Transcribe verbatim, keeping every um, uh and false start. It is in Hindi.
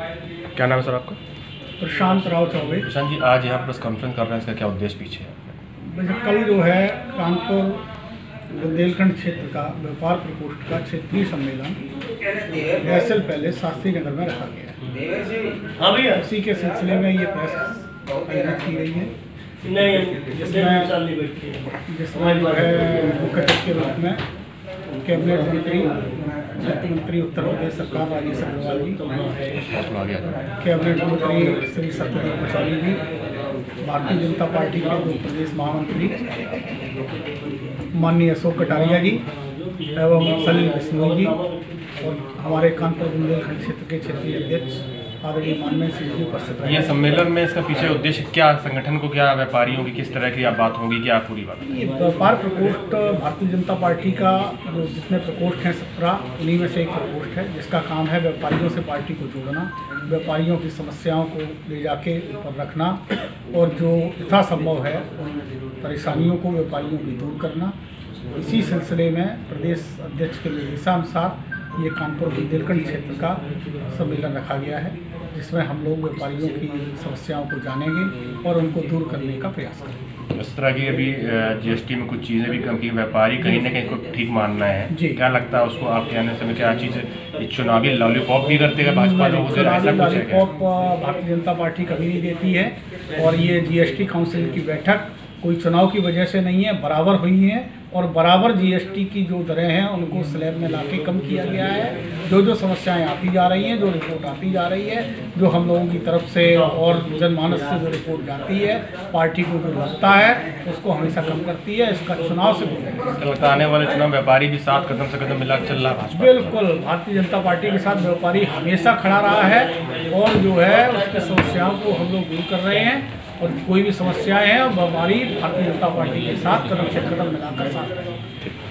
क्या नाम है सर आपका? प्रशांत राव चौबे। प्रशांत जी, आज यहाँ प्रेस कॉन्फ्रेंस कर रहे हैं, इसका क्या उद्देश्य पीछे है? कल जो है कानपुर बुंदेलखंड क्षेत्र का व्यापार प्रकोष्ठ का क्षेत्रीय सम्मेलन दरअसल पहले शास्त्री के अंदर में रखा गया है। उसी के सिलसिले में ये प्रेस आयोजित की गई है, जिसमें जो है मुख्य अतिथि के रूप में कैबिनेट मंत्री वित्त मंत्री उत्तर प्रदेश सरकार राजीव सब्रवाल जी, कैबिनेट मंत्री श्री सत्यदेव पचौरी जी, भारतीय जनता पार्टी के उत्तर प्रदेश महामंत्री माननीय अशोक कटारिया जी एवं सलीम स्मोइजी और हमारे कानपुर बुंदेलखंड क्षेत्र के क्षेत्रीय अध्यक्ष आदरणीय माननीय श्री जी उपस्थित रहे। ये सम्मेलन में इसका पीछे उद्देश्य क्या, संगठन को क्या, व्यापारियों की किस तरह की आप बात होगी, क्या पूरी बात? ये व्यापार प्रकोष्ठ भारतीय जनता पार्टी का जो जितने प्रकोष्ठ हैं सत्रह, उन्हीं में से एक प्रकोष्ठ है जिसका काम है व्यापारियों से पार्टी को जोड़ना, व्यापारियों की समस्याओं को ले जाके ऊपर रखना और जो यथासंभव है परेशानियों को व्यापारियों की दूर करना। इसी सिलसिले में प्रदेश अध्यक्ष के निर्देशानुसार ये कानपुर बुंदेलखंड क्षेत्र का सम्मेलन रखा गया है, जिसमें हम लोग व्यापारियों की समस्याओं को जानेंगे और उनको दूर करने का प्रयास करेंगे। इस तरह की अभी जीएसटी में कुछ चीज़ें भी कम की, व्यापारी कहीं ना कहीं को ठीक मानना है जी। क्या लगता है उसको आपके आने समय क्या चीज़ चुनावी लॉलीपॉप भी करते हैं भाजपा लोग? लॉलीपॉप भारतीय जनता पार्टी कभी नहीं देती है और ये जीएसटी काउंसिल की बैठक कोई चुनाव की वजह से नहीं है, बराबर हुई है और बराबर जीएसटी की जो दरें हैं उनको स्लैब में लाके कम किया गया है। जो जो समस्याएं आती जा रही हैं, जो रिपोर्ट आती जा रही है, जो हम लोगों की तरफ से और जनमानस से जो रिपोर्ट जाती है, पार्टी को जो लगता है उसको हमेशा कम करती है। इसका चुनाव से लगता आने वाले चुनाव व्यापारी भी साथ कदम से कदम मिला चल रहा है। बिल्कुल, भारतीय जनता पार्टी के साथ व्यापारी हमेशा खड़ा रहा है और जो है उसकी समस्याओं को हम लोग दूर कर रहे हैं और कोई भी समस्याएं हैं व्यापारी भारतीय जनता पार्टी के साथ कदम से कदम मिलाकर साथ रहे हैं।